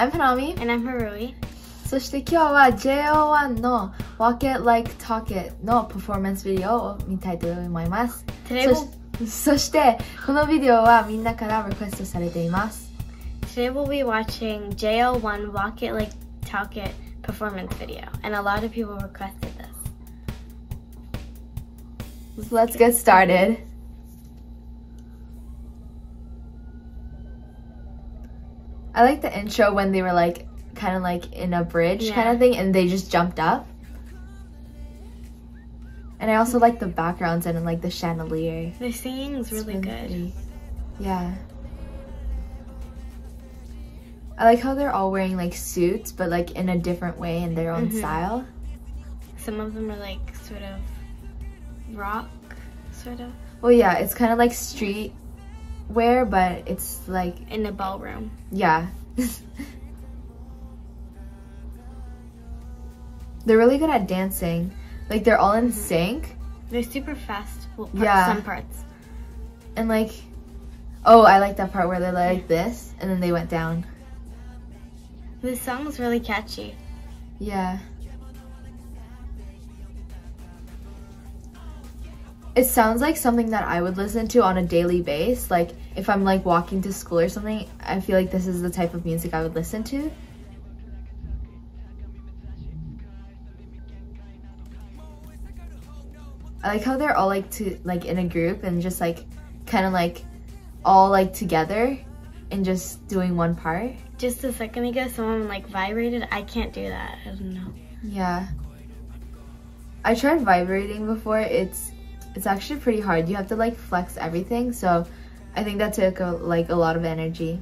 I'm Hanami. And I'm Harui. そして今日は JO1 の Walk It Like Talk It のパフォーマンスビデオを見たいと思います。そしてこのビデオはみんなからリクエストされています。Today we'll be watching JO1 Walk It Like Talk It performance video, and a lot of people requested this. Let's get started. I like the intro when they were like kind of like in a bridge kind of thing and they just jumped up. And I also like the backgrounds and like the chandelier. The singing's really good. Yeah. I like how they're all wearing like suits but like in a different way in their own style. Some of them are like sort of rock, sort of. Well, yeah, it's kind of like street wear but it's like in a ballroom. Yeah. They're really good at dancing. Like they're all in sync. They're super fast. Well, some parts. And like, oh, I like that part where they're like this and then they went down. This song is really catchy. Yeah. It sounds like something that I would listen to on a daily basis. Like if I'm like walking to school or something, I feel like this is the type of music I would listen to. I like how they're all like in a group and just like kind of like all like together and just doing one part. Just a second ago, someone like vibrated. I can't do that. I don't know. Yeah. I tried vibrating before. It's actually pretty hard. You have to like flex everything. So I think that took a lot of energy.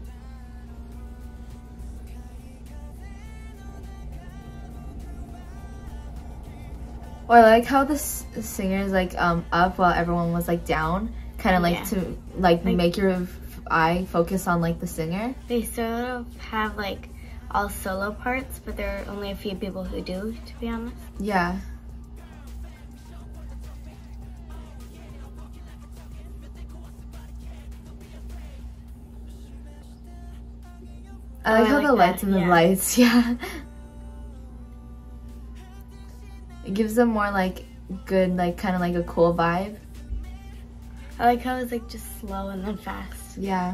Or I like how the singer is like up while everyone was like down, kind of like to like make your eye focus on like the singer. They sort of have like all solo parts, but there are only a few people who do, to be honest. Yeah. I like how the lights and the lights, It gives them more like good, like kind of like a cool vibe. I like how it's like just slow and then fast. Yeah.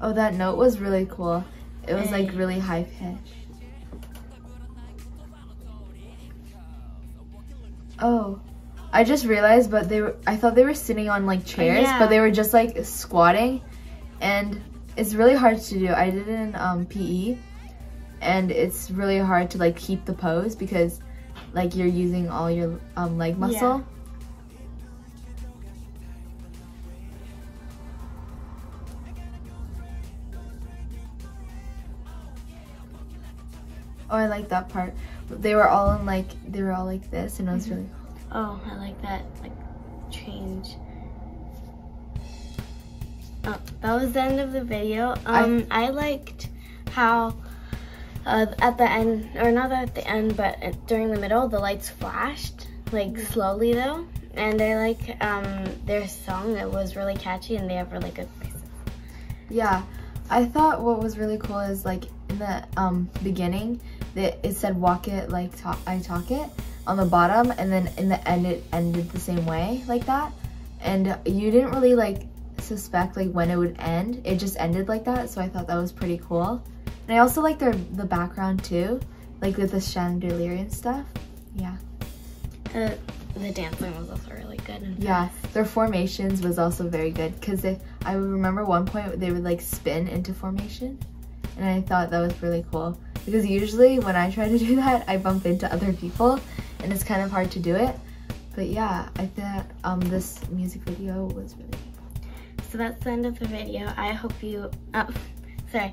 Oh, that note was really cool. It was like really high pitched. Oh, I just realized, but I thought they were sitting on like chairs, but they were just like squatting, and it's really hard to do. I did it in PE. And it's really hard to like keep the pose because like you're using all your leg muscle. Oh, I like that part. They were all in like, they were all like this and it was really cool. Oh, I like that like change. Oh, that was the end of the video. I liked how at the end, or not at the end, but during the middle, the lights flashed, like slowly though. And I like their song, it was really catchy and they have really good voices. Yeah, I thought what was really cool is like in the beginning, it said walk it like I talk it on the bottom. And then in the end, it ended the same way like that. And you didn't really like suspect like when it would end. It just ended like that. So I thought that was pretty cool. And I also like the background too, like with the chandelier and stuff. Yeah. The dancing was also really good. And their formations was also very good because I remember one point they would like spin into formation, and I thought that was really cool because usually when I try to do that, I bump into other people, and it's kind of hard to do it. But yeah, I thought this music video was really cool. So that's the end of the video. I hope you. Sorry,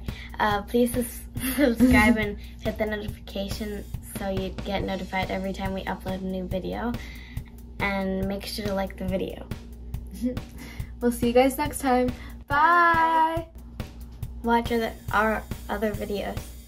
please subscribe and hit the notification so you get notified every time we upload a new video, and make sure to like the video. We'll see you guys next time. Bye! Watch our other videos.